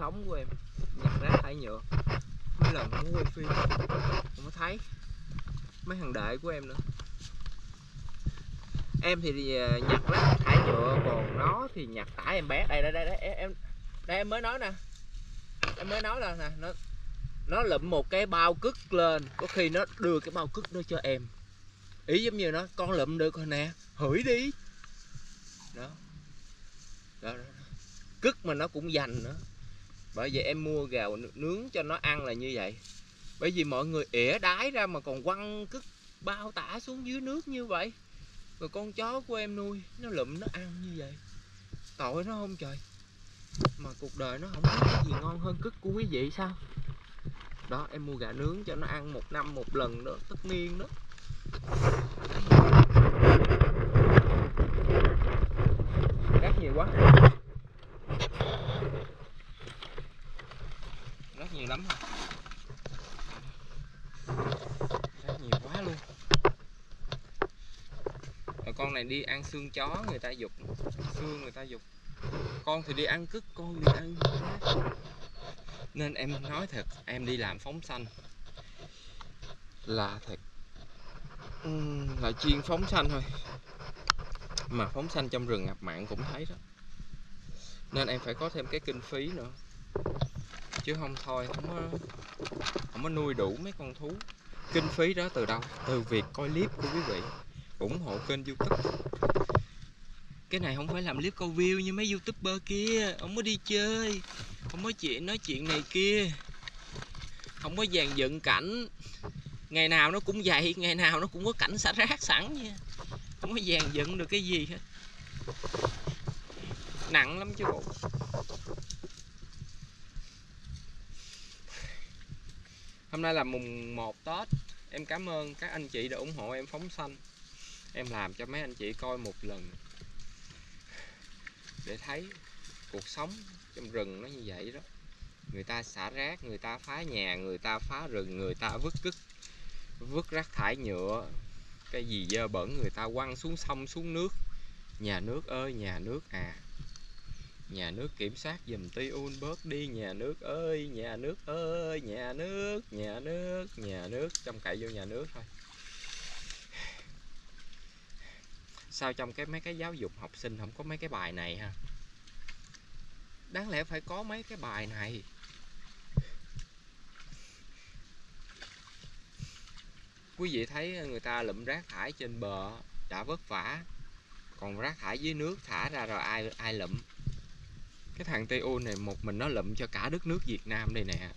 sống của em nhặt rác thải nhựa. Mấy lần muốn quay phim không có thấy, mấy thằng đệ của em nữa. Em thì nhặt rác thải nhựa, còn nó thì nhặt tải em bé. Đây đây đây, em mới nói nè, em mới nói là nè, nó lụm một cái bao cứt lên, có khi nó đưa cái bao cứt đó cho em, ý giống như nó con lụm được rồi nè, hửi đi đó. Đó cứt mà nó cũng dành nữa, bởi vậy em mua gạo nướng cho nó ăn là như vậy. Bởi vì mọi người ỉa đái ra mà còn quăng cứt bao tả xuống dưới nước như vậy. Rồi con chó của em nuôi nó lụm nó ăn như vậy, tội nó không trời. Mà cuộc đời nó không có cái gì ngon hơn cứt của quý vị sao? Đó, em mua gà nướng cho nó ăn một năm một lần đó, tất niên đó. Rác nhiều quá, rác nhiều lắm rồi, rác nhiều quá luôn. Rồi con này đi ăn xương chó người ta giục, xương người ta giục. Con thì đi ăn cứt, con đi ăn rác. Nên em nói thật, em đi làm phóng sanh là thật là chuyên phóng sanh thôi. Mà phóng sanh trong rừng ngập mặn cũng thấy đó. Nên em phải có thêm cái kinh phí nữa, chứ không thôi không có nuôi đủ mấy con thú. Kinh phí đó từ đâu? Từ việc coi clip của quý vị, ủng hộ kênh YouTube. Cái này không phải làm clip câu view như mấy YouTuber kia, không có đi chơi, không có chuyện nói chuyện này kia, không có dàn dựng cảnh. Ngày nào nó cũng vậy, ngày nào nó cũng có cảnh xả rác sẵn nha, không có dàn dựng được cái gì hết. Nặng lắm chứ bộ. Hôm nay là mùng 1 Tết. Em cảm ơn các anh chị đã ủng hộ em phóng sanh. Em làm cho mấy anh chị coi một lần để thấy cuộc sống trong rừng nó như vậy đó. Người ta xả rác, người ta phá nhà, người ta phá rừng, người ta vứt cứt, vứt rác thải nhựa, cái gì dơ bẩn người ta quăng xuống sông xuống nước. Nhà nước ơi nhà nước à, nhà nước kiểm soát giùm Tiun bớt đi nhà nước ơi, nhà nước ơi, nhà nước, nhà nước, nhà nước. Trông cậy vô nhà nước thôi. Sao trong cái mấy cái giáo dục học sinh không có mấy cái bài này ha? Đáng lẽ phải có mấy cái bài này. Quý vị thấy người ta lụm rác thải trên bờ đã vất vả, còn rác thải dưới nước thả ra rồi ai lụm? Cái thằng Tiun này một mình nó lụm cho cả đất nước Việt Nam đây nè.